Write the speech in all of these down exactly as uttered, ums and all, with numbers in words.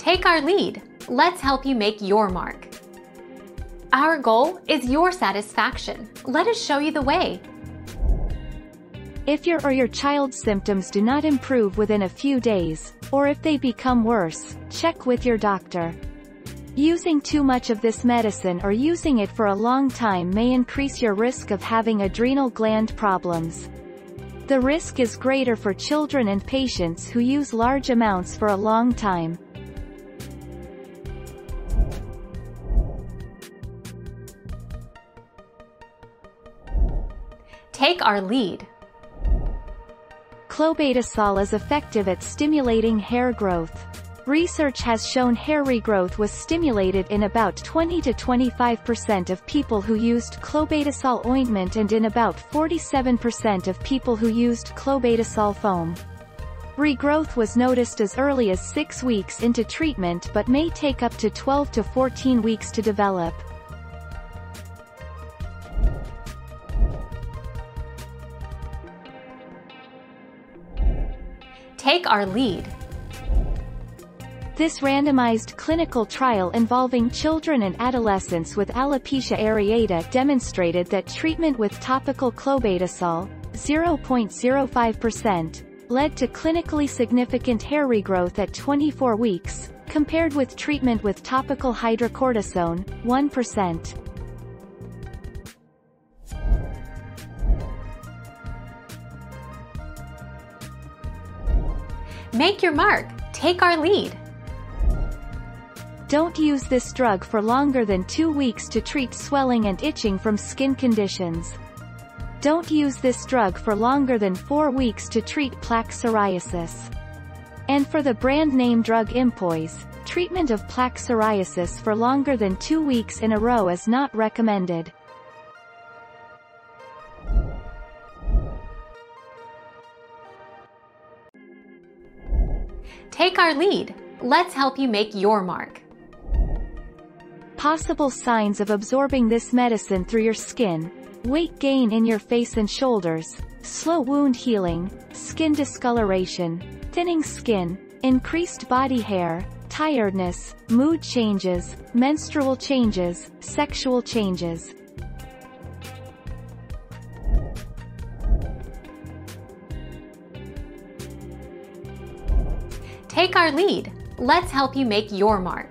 Take our lead. Let's help you make your mark. Our goal is your satisfaction. Let us show you the way. If your or your child's symptoms do not improve within a few days, or if they become worse, check with your doctor. Using too much of this medicine or using it for a long time may increase your risk of having adrenal gland problems. The risk is greater for children and patients who use large amounts for a long time. Take our lead. Clobetasol is effective at stimulating hair growth. Research has shown hair regrowth was stimulated in about twenty to twenty-five percent of people who used clobetasol ointment and in about forty-seven percent of people who used clobetasol foam. Regrowth was noticed as early as six weeks into treatment but may take up to twelve to fourteen weeks to develop. Take our lead. This randomized clinical trial involving children and adolescents with alopecia areata demonstrated that treatment with topical clobetasol, zero point zero five percent, led to clinically significant hair regrowth at twenty-four weeks, compared with treatment with topical hydrocortisone, one percent. Make your mark. Take our lead. Don't use this drug for longer than two weeks to treat swelling and itching from skin conditions. Don't use this drug for longer than four weeks to treat plaque psoriasis. And for the brand name drug Impoise, treatment of plaque psoriasis for longer than two weeks in a row is not recommended. Take our lead. Let's help you make your mark. Possible signs of absorbing this medicine through your skin: weight gain in your face and shoulders, slow wound healing, skin discoloration, thinning skin, increased body hair, tiredness, mood changes, menstrual changes, sexual changes. Take our lead. Let's help you make your mark.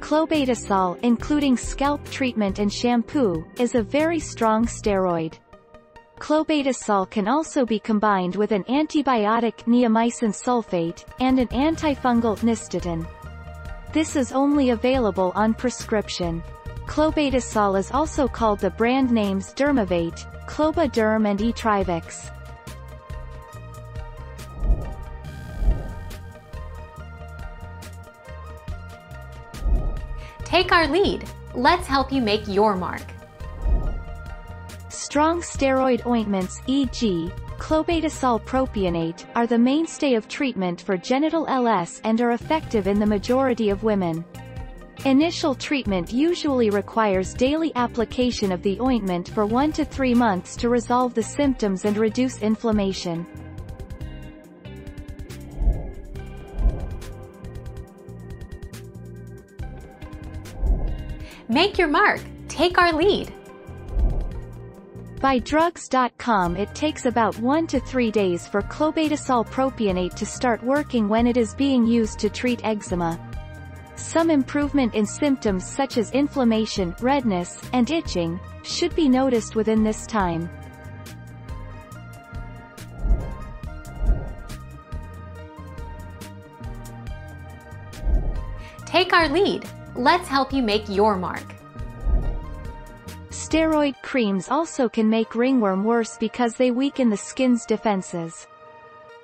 Clobetasol, including scalp treatment and shampoo, is a very strong steroid. Clobetasol can also be combined with an antibiotic neomycin sulfate, and an antifungal nystatin. This is only available on prescription. Clobetasol is also called the brand names Dermavate, Clobaderm and E-Trivex. Take our lead. Let's help you make your mark. Strong steroid ointments, for example, clobetasol propionate, are the mainstay of treatment for genital L S and are effective in the majority of women. Initial treatment usually requires daily application of the ointment for one to three months to resolve the symptoms and reduce inflammation. Make your mark. Take our lead. By drugs dot com, it takes about one to three days for clobetasol propionate to start working when it is being used to treat eczema. Some improvement in symptoms such as inflammation, redness, and itching should be noticed within this time. Take our lead. Let's help you make your mark. Steroid creams also can make ringworm worse because they weaken the skin's defenses.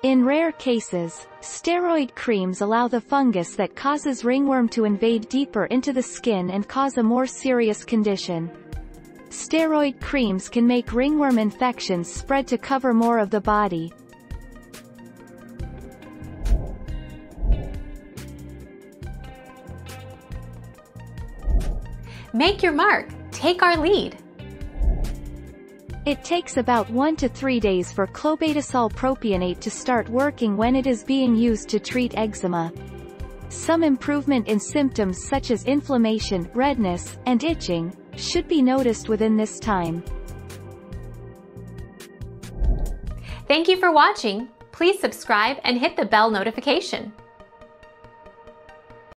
In rare cases, steroid creams allow the fungus that causes ringworm to invade deeper into the skin and cause a more serious condition. Steroid creams can make ringworm infections spread to cover more of the body. Make your mark. Take our lead. It takes about one to three days for clobetasol propionate to start working when it is being used to treat eczema. Some improvement in symptoms such as inflammation, redness, and itching should be noticed within this time. Thank you for watching. Please subscribe and hit the bell notification.